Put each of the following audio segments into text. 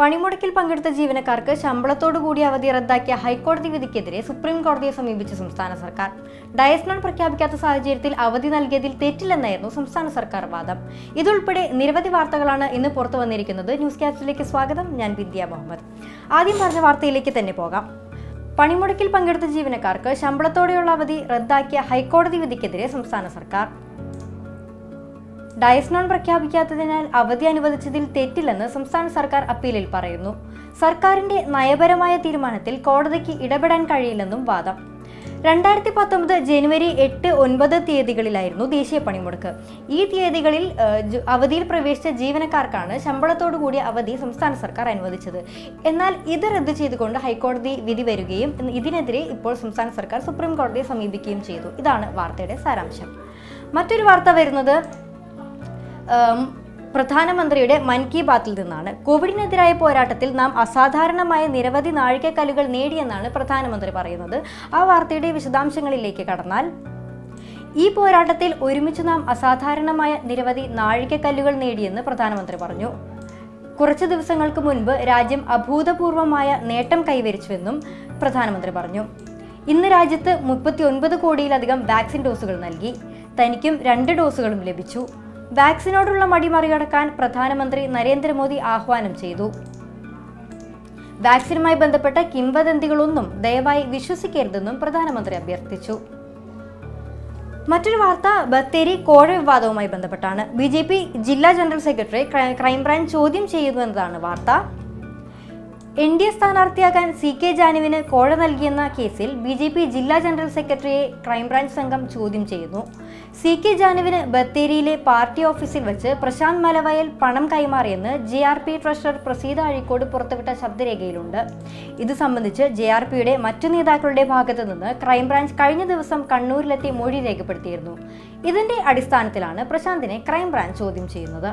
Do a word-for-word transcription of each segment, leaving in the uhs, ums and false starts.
പണിമുടക്കിൽ പങ്കെടുത്ത ജീവനക്കാർക്ക് ശമ്പളത്തോടു കൂടി അവധി റദ്ദാക്കിയ ഹൈക്കോടതി വിധിക്കെതിരെ സുപ്രീം കോടതിയെ സമീപിച്ച സംസ്ഥാന സർക്കാർ. ഡയസ്നോൺ പ്രഖ്യാപിക്കാത്ത സാഹചര്യത്തിൽ അവധി നൽകിയതിൽ തെറ്റില്ലെന്നായിരുന്നു സംസ്ഥാന സർക്കാർ വാദം. ഇതുൾപ്പെടെ നിരവധി വാർത്തകളാണ് ഇന്ന് പുറത്തു വന്നിരിക്കുന്നത്. ന്യൂസ് ക്യാപ്സിലേക്ക് സ്വാഗതം. ഞാൻ വിദ്യ മുഹമ്മദ്. ആദ്യം പറഞ്ഞ വാർത്തയിലേക്ക് തന്നെ പോകാം. പണിമുടക്കിൽ പങ്കെടുത്ത ജീവനക്കാർക്ക് ശമ്പളത്തോടെയുള്ള അവധി റദ്ദാക്കിയ ഹൈക്കോടതി വിധിക്കെതിരെ സംസ്ഥാന സർക്കാർ. ഡയസ്നോൺ പ്രഖ്യാപിക്കാത്തതിനാൽ അവധി അനുവദിച്ചതിൽ തെറ്റില്ലെന്ന് സംസ്ഥാന സർക്കാർ അപ്പീലിൽ പറയുന്നു. സർക്കാരിന്റെ നയപരമായ തീരുമാനത്തിൽ കോടതിക്ക് ഇടപെടാൻ കഴിയില്ലെന്നും വാദം. രണ്ടായിരത്തി പത്തൊമ്പത് ജനുവരി എട്ട് ഒൻപത് തീയതികളിലായിരുന്നു ദേശീയ പണിമുടക്ക്. ഈ തീയതികളിൽ അവധിയിൽ പ്രവേശിച്ച ജീവനക്കാർക്കാണ് ശമ്പളത്തോടു കൂടിയ അവധി സംസ്ഥാന സർക്കാർ അനുവദിച്ചത്. എന്നാൽ ഇത് റദ്ദു ചെയ്തുകൊണ്ട് ഹൈക്കോടതി വിധി വരികയും ഇതിനെതിരെ ഇപ്പോൾ സംസ്ഥാന സർക്കാർ സുപ്രീം കോടതിയെ സമീപിക്കുകയും ചെയ്തു. ഇതാണ് വാർത്തയുടെ സാരാംശം. മറ്റൊരു വാർത്ത വരുന്നത് പ്രധാനമന്ത്രിയുടെ മൻ കി ബാത്തിൽ നിന്നാണ്. കോവിഡിനെതിരായ പോരാട്ടത്തിൽ നാം അസാധാരണമായ നിരവധി നാഴികക്കല്ലുകൾ നേടിയെന്നാണ് പ്രധാനമന്ത്രി പറയുന്നത്. ആ വാർത്തയുടെ വിശദാംശങ്ങളിലേക്ക് കടന്നാൽ, ഈ പോരാട്ടത്തിൽ ഒരുമിച്ച് നാം അസാധാരണമായ നിരവധി നാഴികക്കല്ലുകൾ നേടിയെന്ന് പ്രധാനമന്ത്രി പറഞ്ഞു. കുറച്ച് ദിവസങ്ങൾക്ക് മുൻപ് രാജ്യം അഭൂതപൂർവമായ നേട്ടം കൈവരിച്ചുവെന്നും പ്രധാനമന്ത്രി പറഞ്ഞു. ഇന്ന് രാജ്യത്ത് മുപ്പത്തി ഒൻപത് കോടിയിലധികം വാക്സിൻ ഡോസുകൾ നൽകി. തനിക്കും രണ്ട് ഡോസുകളും ലഭിച്ചു. വാക്സിനോടുള്ള മടി മറികടക്കാൻ പ്രധാനമന്ത്രി നരേന്ദ്രമോദി ആഹ്വാനം ചെയ്തു. വാക്സിനുമായി ബന്ധപ്പെട്ട കിംവദന്തികളൊന്നും ദയവായി വിശ്വസിക്കരുതെന്നും പ്രധാനമന്ത്രി അഭ്യർത്ഥിച്ചു. മറ്റൊരു വാർത്ത ബത്തേരി കോഴ വിവാദവുമായി ബന്ധപ്പെട്ടാണ്. ബി ജെ പി ജില്ലാ ജനറൽ സെക്രട്ടറി ക്രൈംബ്രാഞ്ച് ചോദ്യം ചെയ്യുന്നതാണ് വാർത്ത. എൻ ഡി എ സ്ഥാനാർത്ഥിയാകാൻ സി കെ ജാനുവിന് കോഴ നൽകിയെന്ന കേസിൽ ബി ജെ പി ജില്ലാ ജനറൽ സെക്രട്ടറിയെ ക്രൈംബ്രാഞ്ച് സംഘം ചോദ്യം ചെയ്യുന്നു. സി കെ ജാനുവിന് ബത്തേരിയിലെ പാർട്ടി ഓഫീസിൽ വെച്ച് പ്രശാന്ത് മലവയൽ പണം കൈമാറിയെന്ന് J R P treasurer Praseetha Azhikode പുറത്തുവിട്ട ശബ്ദരേഖയിലുണ്ട്. ഇത് സംബന്ധിച്ച് ജെ ആർ പിയുടെ മറ്റു നേതാക്കളുടെ ഭാഗത്തു നിന്ന് ക്രൈംബ്രാഞ്ച് കഴിഞ്ഞ ദിവസം കണ്ണൂരിലെത്തി മൊഴി രേഖപ്പെടുത്തിയിരുന്നു. ഇതിന്റെ അടിസ്ഥാനത്തിലാണ് പ്രശാന്തിനെ ക്രൈംബ്രാഞ്ച് ചോദ്യം ചെയ്യുന്നത്.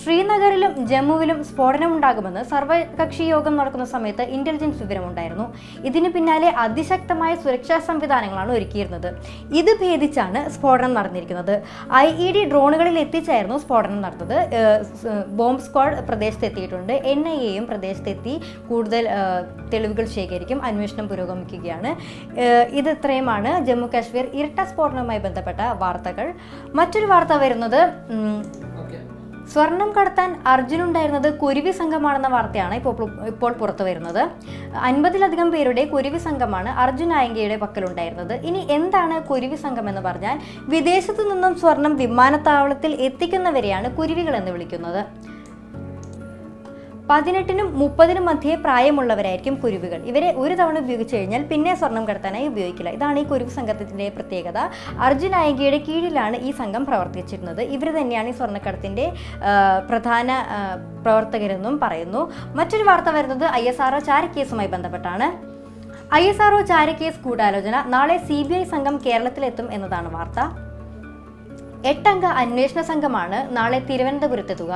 ശ്രീനഗറിലും ജമ്മുവിലും സ്ഫോടനം ഉണ്ടാകുമെന്ന് സർവകക്ഷി യോഗം നടക്കുന്ന സമയത്ത് ഇന്റലിജൻസ് വിവരമുണ്ടായിരുന്നു. ഇതിന് പിന്നാലെ അതിശക്തമായ സുരക്ഷാ സംവിധാനങ്ങളാണ് ഒരുക്കിയിരുന്നത്. ഇത് ഭേദിച്ചാണ് സ്ഫോടനം നടന്നിരിക്കുന്നത്. ഐ ഇ ഡി ഡ്രോണുകളിൽ എത്തിച്ചായിരുന്നു സ്ഫോടനം നടന്നത്. ബോംബ് സ്ക്വാഡ് പ്രദേശത്തെത്തിയിട്ടുണ്ട്. എൻ ഐ എയും പ്രദേശത്തെത്തി കൂടുതൽ തെളിവുകൾ ശേഖരിക്കും. അന്വേഷണം പുരോഗമിക്കുകയാണ്. ഇത് ഇത്രയുമാണ് ജമ്മു കാശ്മീർ ഇരട്ട സ്ഫോടനവുമായി ബന്ധപ്പെട്ട വാർത്തകൾ. മറ്റൊരു വാർത്ത വരുന്നത് സ്വർണം കടത്താൻ അർജുനുണ്ടായിരുന്നത് കുരുവി സംഘമാണെന്ന വാർത്തയാണ് ഇപ്പോൾ ഇപ്പോൾ പുറത്തു വരുന്നത്. അൻപതിലധികം പേരുടെ കുരുവി സംഘമാണ് അർജുൻ ആയങ്കയുടെ പക്കലുണ്ടായിരുന്നത്. ഇനി എന്താണ് കുരുവി സംഘം എന്ന് പറഞ്ഞാൽ, വിദേശത്തു നിന്നും സ്വർണം വിമാനത്താവളത്തിൽ എത്തിക്കുന്നവരെയാണ് കുരുവികൾ എന്ന് വിളിക്കുന്നത്. പതിനെട്ടിനും മുപ്പതിനും മധ്യേ പ്രായമുള്ളവരായിരിക്കും കുരുവികൾ. ഇവരെ ഒരു തവണ ഉപയോഗിച്ചു കഴിഞ്ഞാൽ പിന്നെ സ്വർണം കടത്താനായി ഉപയോഗിക്കില്ല. ഇതാണ് ഈ കുരുവി സംഘത്തിൻ്റെ പ്രത്യേകത. അർജുൻ നായികയുടെ കീഴിലാണ് ഈ സംഘം പ്രവർത്തിച്ചിരുന്നത്. ഇവർ തന്നെയാണ് ഈ സ്വർണ്ണക്കടത്തിൻ്റെ പ്രധാന പ്രവർത്തകരെന്നും പറയുന്നു. മറ്റൊരു വാർത്ത വരുന്നത് ഐ എസ് ആർ ഒ ചാരക്കേസുമായി ബന്ധപ്പെട്ടാണ്. ഐ എസ് ആർ ഒ ചാരക്കേസ് ഗൂഢാലോചന. നാളെ സി ബി ഐ സംഘം കേരളത്തിലെത്തും എന്നതാണ് വാർത്ത. എട്ടംഗ അന്വേഷണ സംഘമാണ് നാളെ തിരുവനന്തപുരത്തെത്തുക.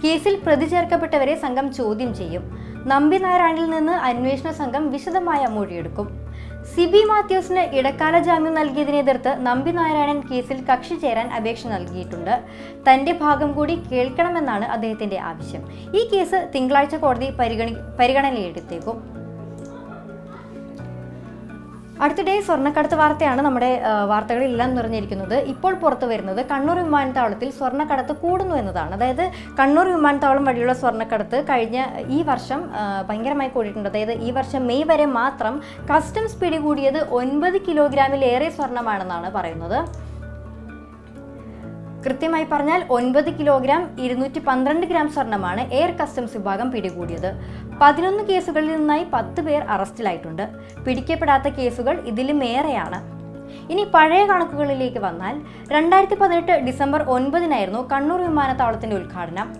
കേസിൽ പ്രതി ചേർക്കപ്പെട്ടവരെ സംഘം ചോദ്യം ചെയ്യും. നമ്പി നാരായണിൽ നിന്ന് അന്വേഷണ സംഘം വിശദമായ മൊഴിയെടുക്കും. സിബി മാത്യൂസിന് ഇടക്കാല ജാമ്യം നൽകിയതിനെതിർത്ത് നമ്പി നാരായണൻ കേസിൽ കക്ഷി ചേരാൻ അപേക്ഷ നൽകിയിട്ടുണ്ട്. തന്റെ ഭാഗം കൂടി കേൾക്കണമെന്നാണ് അദ്ദേഹത്തിന്റെ ആവശ്യം. ഈ കേസ് തിങ്കളാഴ്ച കോടതി പരിഗണി പരിഗണനയിലെടുത്തേക്കും. അടുത്തിടെ സ്വർണ്ണക്കടത്ത് വാർത്തയാണ് നമ്മുടെ വാർത്തകളിലെല്ലാം നിറഞ്ഞിരിക്കുന്നത്. ഇപ്പോൾ പുറത്തു വരുന്നത് കണ്ണൂർ വിമാനത്താവളത്തിൽ സ്വർണ്ണക്കടത്ത് കൂടുന്നു എന്നതാണ്. അതായത് കണ്ണൂർ വിമാനത്താവളം വഴിയുള്ള സ്വർണ്ണക്കടത്ത് കഴിഞ്ഞ ഈ വർഷം ഭയങ്കരമായി കൂടിയിട്ടുണ്ട്. അതായത് ഈ വർഷം മെയ് വരെ മാത്രം കസ്റ്റംസ് പിടികൂടിയത് ഒൻപത് കിലോഗ്രാമിലേറെ സ്വർണ്ണമാണെന്നാണ് പറയുന്നത്. കൃത്യമായി പറഞ്ഞാൽ ഒൻപത് കിലോഗ്രാം ഇരുന്നൂറ്റി പന്ത്രണ്ട് ഗ്രാം സ്വർണ്ണമാണ് എയർ കസ്റ്റംസ് വിഭാഗം പിടികൂടിയത്. പതിനൊന്ന് കേസുകളിൽ നിന്നായി പത്ത് പേർ അറസ്റ്റിലായിട്ടുണ്ട്. പിടിക്കപ്പെടാത്ത കേസുകൾ ഇതിലും ഏറെയാണ്. ഇനി പഴയ കണക്കുകളിലേക്ക് വന്നാൽ, രണ്ടായിരത്തി പതിനെട്ട് ഡിസംബർ ഒൻപതിനായിരുന്നു കണ്ണൂർ വിമാനത്താവളത്തിന്റെ ഉദ്ഘാടനം.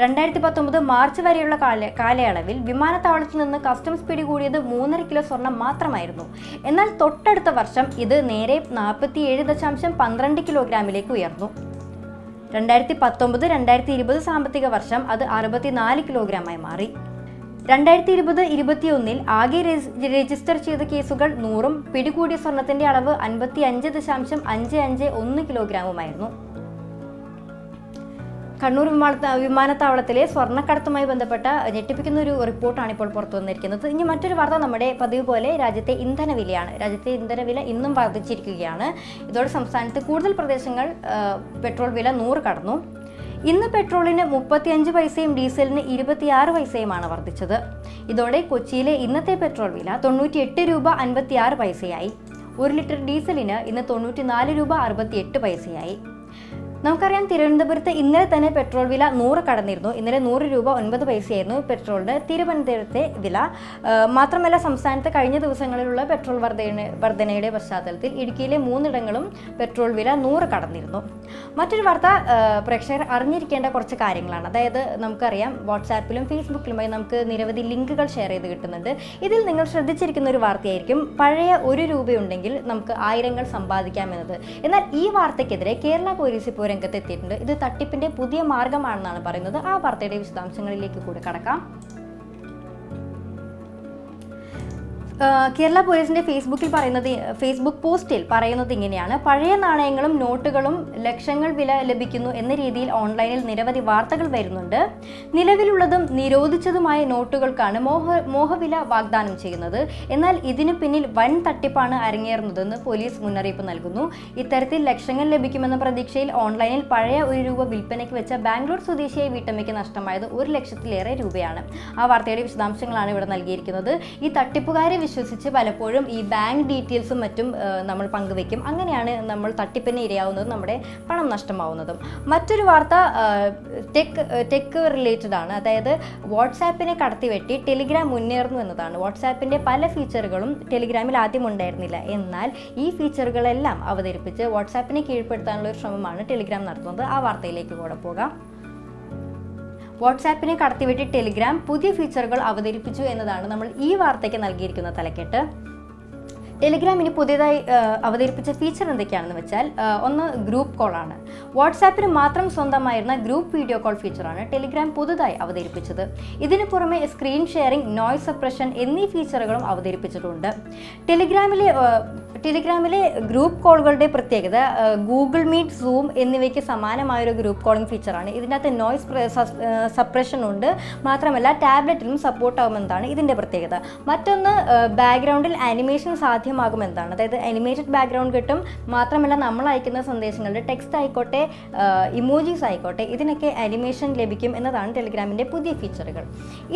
രണ്ടായിരത്തി പത്തൊൻപത് മാർച്ച് വരെയുള്ള കാലയളവിൽ വിമാനത്താവളത്തിൽ നിന്ന് കസ്റ്റംസ് പിടികൂടിയത് മൂന്നര കിലോ സ്വർണം മാത്രമായിരുന്നു. എന്നാൽ തൊട്ടടുത്ത വർഷം ഇത് നേരെ നാൽപ്പത്തിയേഴ് ദശാംശം പന്ത്രണ്ട് കിലോഗ്രാമിലേക്ക് ഉയർന്നു. രണ്ടായിരത്തി പത്തൊമ്പത് രണ്ടായിരത്തി ഇരുപത് സാമ്പത്തിക വർഷം അത് അറുപത്തിനാല് കിലോഗ്രാമായി മാറി. രണ്ടായിരത്തി ഇരുപത് ഇരുപത്തിയൊന്നിൽ ആകെ രജിസ്റ്റർ ചെയ്ത കേസുകൾ നൂറും പിടികൂടിയ സ്വർണത്തിന്റെ അളവ് അൻപത്തി അഞ്ച് ദശാംശം അഞ്ച് അഞ്ച് ഒന്ന് കിലോഗ്രാമുമായിരുന്നു. കണ്ണൂർ വിമാന വിമാനത്താവളത്തിലെ സ്വർണ്ണക്കടത്തുമായി ബന്ധപ്പെട്ട ഞെട്ടിപ്പിക്കുന്ന ഒരു റിപ്പോർട്ടാണ് ഇപ്പോൾ പുറത്തു വന്നിരിക്കുന്നത്. ഇനി മറ്റൊരു വാർത്ത നമ്മുടെ പതിവ് പോലെ രാജ്യത്തെ ഇന്ധനവിലയാണ്. രാജ്യത്തെ ഇന്ധനവില ഇന്നും വർദ്ധിച്ചിരിക്കുകയാണ്. ഇതോടെ സംസ്ഥാനത്ത് കൂടുതൽ പ്രദേശങ്ങൾ പെട്രോൾ വില നൂറ് കടന്നു. ഇന്ന് പെട്രോളിന് മുപ്പത്തിയഞ്ച് പൈസയും ഡീസലിന് ഇരുപത്തിയാറ് പൈസയുമാണ് വർദ്ധിച്ചത്. ഇതോടെ കൊച്ചിയിലെ ഇന്നത്തെ പെട്രോൾ വില തൊണ്ണൂറ്റിയെട്ട് രൂപ അൻപത്തിയാറ് പൈസയായി. ഒരു ലിറ്റർ ഡീസലിന് ഇന്ന് തൊണ്ണൂറ്റിനാല് രൂപ അറുപത്തിയെട്ട് പൈസയായി. നമുക്കറിയാം, തിരുവനന്തപുരത്ത് ഇന്നലെ തന്നെ പെട്രോൾ വില നൂറ് കടന്നിരുന്നു. ഇന്നലെ നൂറ് രൂപ ഒൻപത് പൈസയായിരുന്നു പെട്രോളിന് തിരുവനന്തപുരത്തെ വില. മാത്രമല്ല, സംസ്ഥാനത്ത് കഴിഞ്ഞ ദിവസങ്ങളിലുള്ള പെട്രോൾ വർധന വർധനയുടെ പശ്ചാത്തലത്തിൽ ഇടുക്കിയിലെ മൂന്നിടങ്ങളും പെട്രോൾ വില നൂറ് കടന്നിരുന്നു. മറ്റൊരു വാർത്ത, പ്രേക്ഷകർ അറിഞ്ഞിരിക്കേണ്ട കുറച്ച് കാര്യങ്ങളാണ്. അതായത്, നമുക്കറിയാം വാട്സാപ്പിലും ഫേസ്ബുക്കിലുമായി നമുക്ക് നിരവധി ലിങ്കുകൾ ഷെയർ ചെയ്ത് കിട്ടുന്നുണ്ട്. ഇതിൽ നിങ്ങൾ ശ്രദ്ധിച്ചിരിക്കുന്ന ഒരു വാർത്തയായിരിക്കും പഴയ ഒരു രൂപയുണ്ടെങ്കിൽ നമുക്ക് ആയിരങ്ങൾ സമ്പാദിക്കാമെന്നത്. എന്നാൽ ഈ വാർത്തയ്ക്കെതിരെ കേരള പോലീസ് ഇപ്പോൾ രംഗത്തെത്തിയിട്ടുണ്ട്. ഇത് തട്ടിപ്പിന്റെ പുതിയ മാർഗമാണെന്നാണ് പറയുന്നത്. ആ വാർത്തയുടെ വിശദാംശങ്ങളിലേക്ക് കൂടി കടക്കാം. കേരള പോലീസിന്റെ ഫേസ്ബുക്കിൽ പറയുന്നത് ഫേസ്ബുക്ക് പോസ്റ്റിൽ പറയുന്നത് ഇങ്ങനെയാണ്: പഴയ നാണയങ്ങളും നോട്ടുകളും ലക്ഷങ്ങൾ വില ലഭിക്കുന്നു എന്ന രീതിയിൽ ഓൺലൈനിൽ നിരവധി വാർത്തകൾ വരുന്നുണ്ട്. നിലവിലുള്ളതും നിരോധിച്ചതുമായ നോട്ടുകൾക്കാണ് മോഹ മോഹവില വാഗ്ദാനം ചെയ്യുന്നത്. എന്നാൽ ഇതിനു പിന്നിൽ വൻ തട്ടിപ്പാണ് അരങ്ങേറുന്നതെന്ന് പോലീസ് മുന്നറിയിപ്പ് നൽകുന്നു. ഇത്തരത്തിൽ ലക്ഷങ്ങൾ ലഭിക്കുമെന്ന പ്രതീക്ഷയിൽ ഓൺലൈനിൽ പഴയ ഒരു രൂപ വിൽപ്പനയ്ക്ക് വെച്ച ബാംഗ്ലൂർ സ്വദേശിയായ വീട്ടമ്മയ്ക്ക് നഷ്ടമായത് ഒരു ലക്ഷത്തിലേറെ രൂപയാണ്. ആ വാർത്തയുടെ വിശദാംശങ്ങളാണ് ഇവിടെ നൽകിയിരിക്കുന്നത്. ഈ തട്ടിപ്പുകാരെ വിശ്വസിച്ച് പലപ്പോഴും ഈ ബാങ്ക് ഡീറ്റെയിൽസും മറ്റും നമ്മൾ പങ്കുവെക്കും. അങ്ങനെയാണ് നമ്മൾ തട്ടിപ്പിന് ഇരയാവുന്നതും നമ്മുടെ പണം നഷ്ടമാവുന്നതും. മറ്റൊരു വാർത്ത ടെക് ടെക് റിലേറ്റഡ് ആണ്. അതായത്, വാട്സാപ്പിനെ കടത്തിവെട്ടി ടെലിഗ്രാം മുന്നേറുന്നു എന്നതാണ്. വാട്സാപ്പിൻ്റെ പല ഫീച്ചറുകളും ടെലിഗ്രാമിൽ ആദ്യം ഉണ്ടായിരുന്നില്ല. എന്നാൽ ഈ ഫീച്ചറുകളെല്ലാം അവതരിപ്പിച്ച് വാട്സാപ്പിനെ കീഴ്പ്പെടുത്താനുള്ള ഒരു ശ്രമമാണ് ടെലിഗ്രാം നടത്തുന്നത്. ആ വാർത്തയിലേക്ക് കൂടെ പോകാം. വാട്സാപ്പിനെ കടത്തിവിട്ട് ടെലിഗ്രാം പുതിയ ഫീച്ചറുകൾ അവതരിപ്പിച്ചു എന്നതാണ് നമ്മൾ ഈ വാർത്തയ്ക്ക് നൽകിയിരിക്കുന്ന തലക്കെട്ട്. ടെലിഗ്രാം ഇനി പുതിയതായി അവതരിപ്പിച്ച ഫീച്ചർ എന്തൊക്കെയാണെന്ന് വെച്ചാൽ, ഒന്ന് ഗ്രൂപ്പ് കോളാണ്. വാട്സാപ്പിന് മാത്രം സ്വന്തമായിരുന്ന ഗ്രൂപ്പ് വീഡിയോ കോൾ ഫീച്ചറാണ് ടെലിഗ്രാം പുതുതായി അവതരിപ്പിച്ചത്. ഇതിന് പുറമെ സ്ക്രീൻ ഷെയറിംഗ്, നോയ്സ് സപ്രഷൻ എന്നീ ഫീച്ചറുകളും അവതരിപ്പിച്ചിട്ടുണ്ട്. ടെലിഗ്രാമിലെ ടെലിഗ്രാമിലെ ഗ്രൂപ്പ് കോളുകളുടെ പ്രത്യേകത ഗൂഗിൾ മീറ്റ്, സൂം എന്നിവയ്ക്ക് സമാനമായൊരു ഗ്രൂപ്പ് കോളിംഗ് ഫീച്ചറാണ്. ഇതിനകത്ത് നോയ്സ് സപ്രഷൻ ഉണ്ട്. മാത്രമല്ല, ടാബ്ലറ്റിലും സപ്പോർട്ടാകുമെന്നതാണ് ഇതിൻ്റെ പ്രത്യേകത. മറ്റൊന്ന് ബാക്ക്ഗ്രൗണ്ടിൽ ആനിമേഷൻ സാധ്യമാകുമെന്നതാണ്. അതായത്, അനിമേറ്റഡ് ബാക്ക്ഗ്രൗണ്ട് കിട്ടും. മാത്രമല്ല, നമ്മൾ അയക്കുന്ന സന്ദേശങ്ങളുടെ ടെക്സ്റ്റ് ആയിക്കോട്ടെ, ഇമോജീസ് ആയിക്കോട്ടെ, ഇതിനൊക്കെ അനിമേഷൻ ലഭിക്കും എന്നതാണ് ടെലിഗ്രാമിൻ്റെ പുതിയ ഫീച്ചറുകൾ.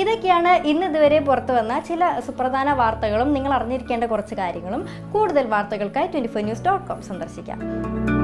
ഇതൊക്കെയാണ് ഇന്ന് ഇതുവരെ പുറത്തു വന്ന ചില സുപ്രധാന വാർത്തകളും നിങ്ങൾ അറിഞ്ഞിരിക്കേണ്ട കുറച്ച് കാര്യങ്ങളും. കൂടുതൽ വാർത്തകൾക്കായി twenty four news dot com സന്ദർശിക്കാം.